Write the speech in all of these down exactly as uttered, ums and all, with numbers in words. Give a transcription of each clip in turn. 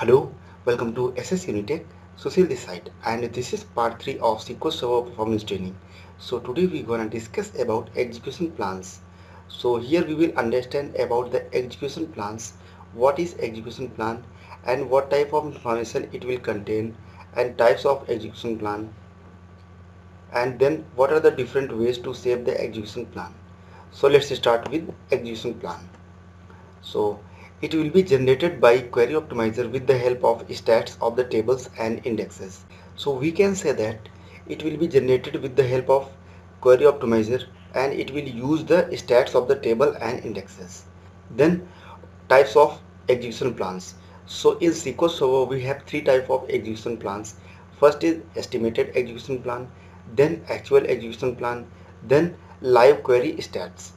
Hello, welcome to S S Unitech Social Decide, and this is part three of S Q L Server Performance Training. So today we are going to discuss about execution plans. So here we will understand about the execution plans, what is execution plan and what type of information it will contain and types of execution plan, and then what are the different ways to save the execution plan. So let's start with execution plan. So it will be generated by Query Optimizer with the help of stats of the tables and indexes. So we can say that it will be generated with the help of Query Optimizer and it will use the stats of the table and indexes. Then types of execution plans. So in S Q L Server we have three types of execution plans. First is estimated execution plan, then actual execution plan, then live query stats.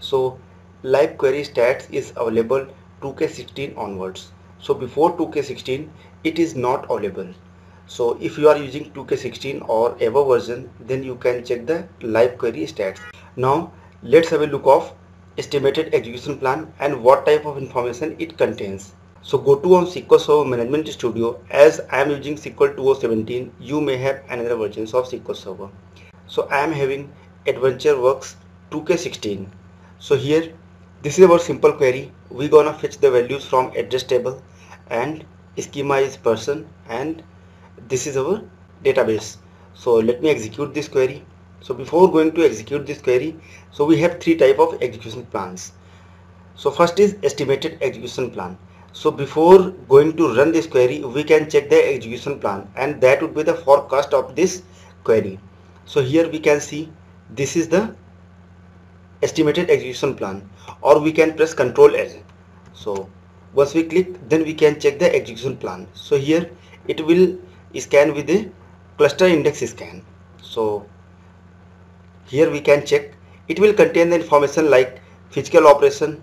So live query stats is available two K sixteen onwards. So before two K sixteen it is not available. So if you are using two K sixteen or ever version, then you can check the live query stats. Now let's have a look of estimated execution plan and what type of information it contains. So go to on S Q L Server Management Studio. As I am using S Q L two thousand seventeen, you may have another versions of S Q L Server. So I am having AdventureWorks two K sixteen. So here this is our simple query. We gonna fetch the values from address table, and schema is person, and this is our database. So let me execute this query. So before going to execute this query, so we have three type of execution plans. So first is estimated execution plan. So before going to run this query, we can check the execution plan, and that would be the forecast of this query. So here we can see this is the estimated execution plan, or we can press Control L. So once we click, then we can check the execution plan. So here it will scan with a cluster index scan. So here we can check. It will contain the information like physical operation,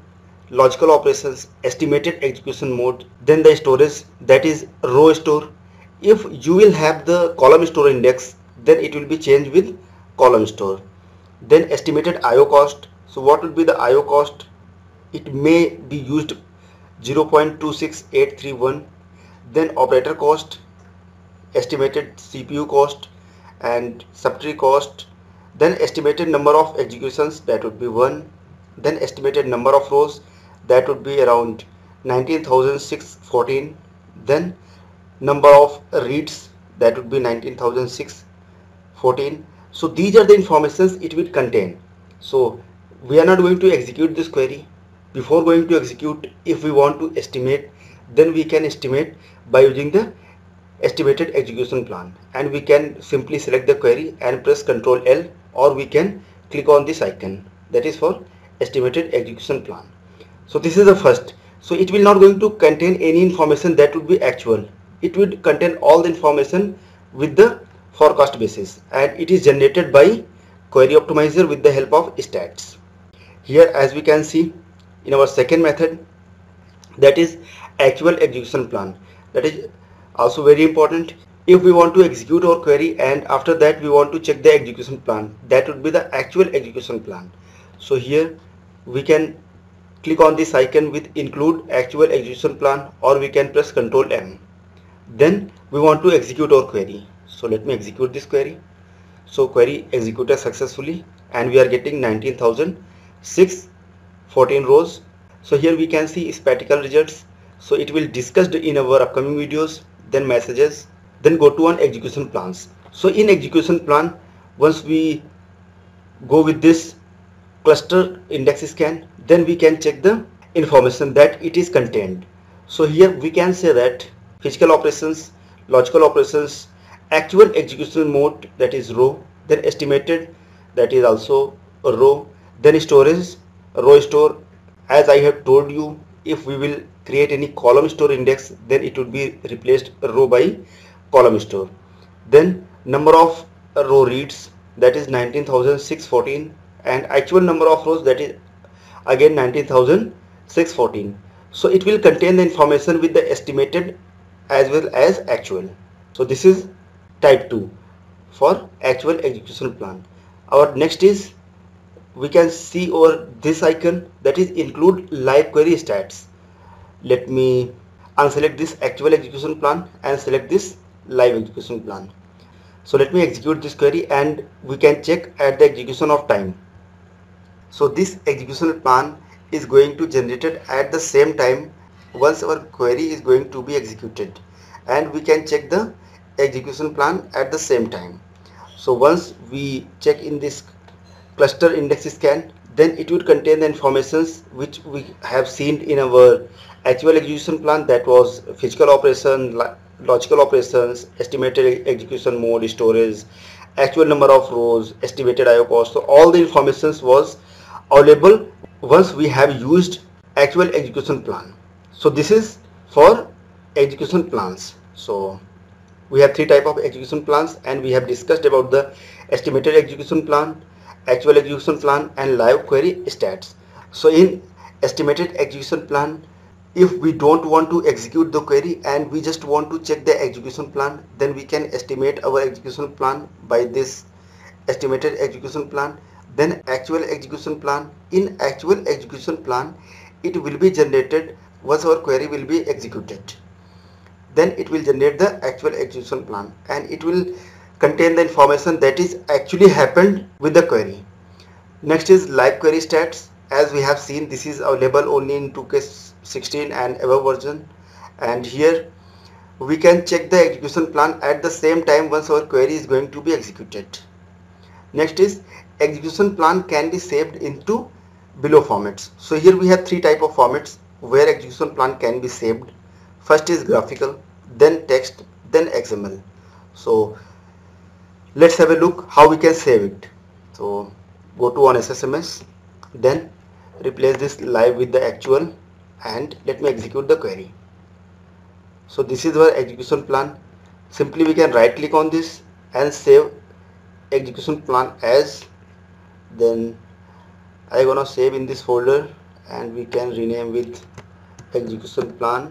logical operations, estimated execution mode, then the storage, that is row store. If you will have the column store index, then it will be changed with column store. Then estimated I O cost. So what would be the I O cost? It may be used zero point two six eight three one. Then operator cost, estimated C P U cost and subtree cost. Then estimated number of executions, that would be one. Then estimated number of rows, that would be around nineteen thousand six hundred fourteen. Then number of reads, that would be nineteen thousand six hundred fourteen. So these are the informations it will contain. So we are not going to execute this query. Before going to execute, if we want to estimate, then we can estimate by using the estimated execution plan, and we can simply select the query and press Control L, or we can click on this icon, that is for estimated execution plan. So this is the first. So it will not going to contain any information that would be actual. It would contain all the information with the forecast basis, and it is generated by Query Optimizer with the help of stats. Here as we can see in our second method, that is actual execution plan. That is also very important. If we want to execute our query and after that we want to check the execution plan, that would be the actual execution plan. So here we can click on this icon with include actual execution plan, or we can press Control M. Then we want to execute our query. So let me execute this query. So query executed successfully, and we are getting nineteen thousand six hundred fourteen rows. So here we can see spatial results. So it will discussed in our upcoming videos. Then messages. Then go to on execution plans. So in execution plan, once we go with this cluster index scan, then we can check the information that it is contained. So here we can say that physical operations, logical operations, actual execution mode, that is row, then estimated, that is also a row, then storage, row store. As I have told you, if we will create any column store index, then it would be replaced row by column store. Then number of row reads, that is nineteen thousand six hundred fourteen, and actual number of rows, that is again nineteen thousand six hundred fourteen. So it will contain the information with the estimated as well as actual. So this is type two for actual execution plan. Our next is, we can see over this icon, that is include live query stats. Let me and select this actual execution plan and select this live execution plan. So let me execute this query and we can check at the execution of time. So this execution plan is going to generated at the same time once our query is going to be executed, and we can check the execution plan at the same time. So once we check in this cluster index scan, then it would contain the informations which we have seen in our actual execution plan, that was physical operation, logical operations, estimated execution mode, storage, actual number of rows, estimated I O cost. So all the informations was available once we have used actual execution plan. So this is for execution plans. So we have three type of execution plans, and we have discussed about the estimated execution plan, actual execution plan, and live query stats. So in estimated execution plan, if we don't want to execute the query and we just want to check the execution plan, then we can estimate our execution plan by this estimated execution plan, then actual execution plan. In actual execution plan, it will be generated once our query will be executed. Then it will generate the actual execution plan, and it will contain the information that is actually happened with the query. Next is live query stats. As we have seen, this is available only in two K sixteen and above version, and here we can check the execution plan at the same time once our query is going to be executed. Next is execution plan can be saved into below formats. So here we have three type of formats where execution plan can be saved. First is graphical, then text, then X M L. So let's have a look how we can save it. So go to on S S M S, then replace this live with the actual, and let me execute the query. So this is our execution plan. Simply we can right click on this and save execution plan as. Then I gonna save in this folder, and we can rename with execution plan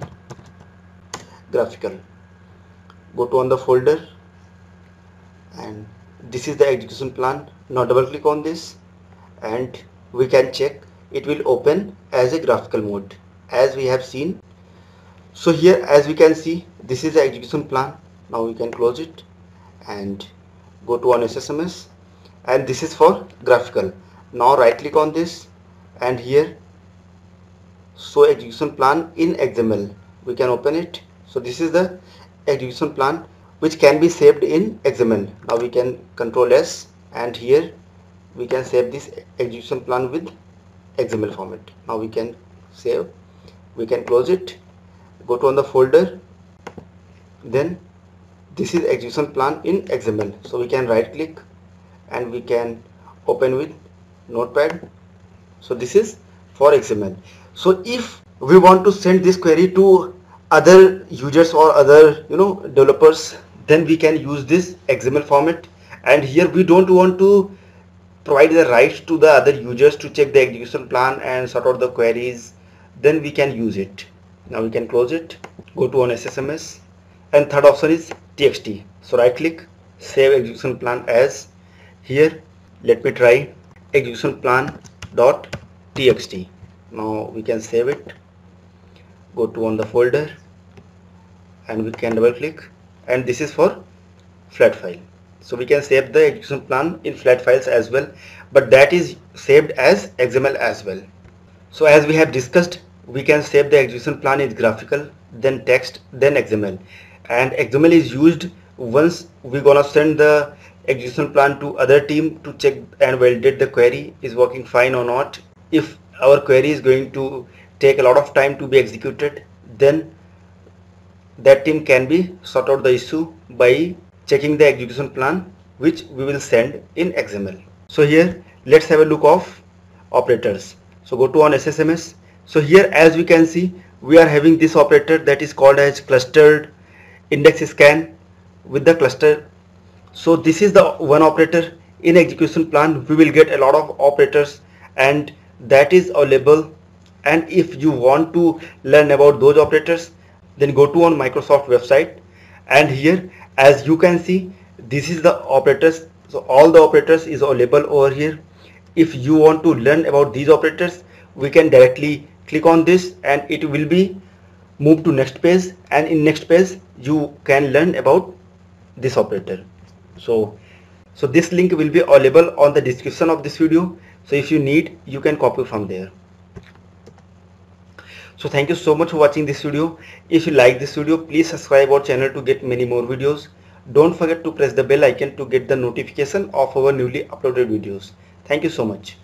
graphical. Go to on the folder, and this is the execution plan. Now double click on this and we can check it will open as a graphical mode as we have seen. So here as we can see, this is the execution plan. Now we can close it and go to on S S M S, and this is for graphical. Now right click on this and here show execution plan in X M L, we can open it. So this is the execution plan which can be saved in X M L. Now we can control S, and here we can save this execution plan with X M L format. Now we can save, we can close it, go to on the folder, then this is execution plan in X M L. So we can right click and we can open with notepad. So this is for X M L. So if we want to send this query to other users or other you know developers, then we can use this X M L format, and here we don't want to provide the rights to the other users to check the execution plan and sort out the queries, then we can use it. Now we can close it, go to on S S M S, and third option is T X T. So right click, save execution plan as. Here let me try execution plan dot T X T. Now we can save it, go to on the folder, and we can double click, and this is for flat file. So we can save the execution plan in flat files as well, but that is saved as X M L as well. So as we have discussed, we can save the execution plan in graphical, then text, then X M L, and X M L is used once we gonna send the execution plan to other team to check and validate the query is working fine or not. If our query is going to take a lot of time to be executed, then that team can be sort out the issue by checking the execution plan which we will send in X M L. So here let's have a look of operators. So go to on S S M S. So here as we can see, we are having this operator that is called as clustered index scan with the cluster. So this is the one operator. In execution plan we will get a lot of operators, and that is available, and if you want to learn about those operators, then go to on Microsoft website, and here as you can see, this is the operators. So all the operators is available over here. If you want to learn about these operators, we can directly click on this and it will be move to next page, and in next page you can learn about this operator. So so this link will be available on the description of this video. So if you need, you can copy from there. So thank you so much for watching this video. If you like this video, please subscribe our channel to get many more videos. Don't forget to press the bell icon to get the notification of our newly uploaded videos. Thank you so much.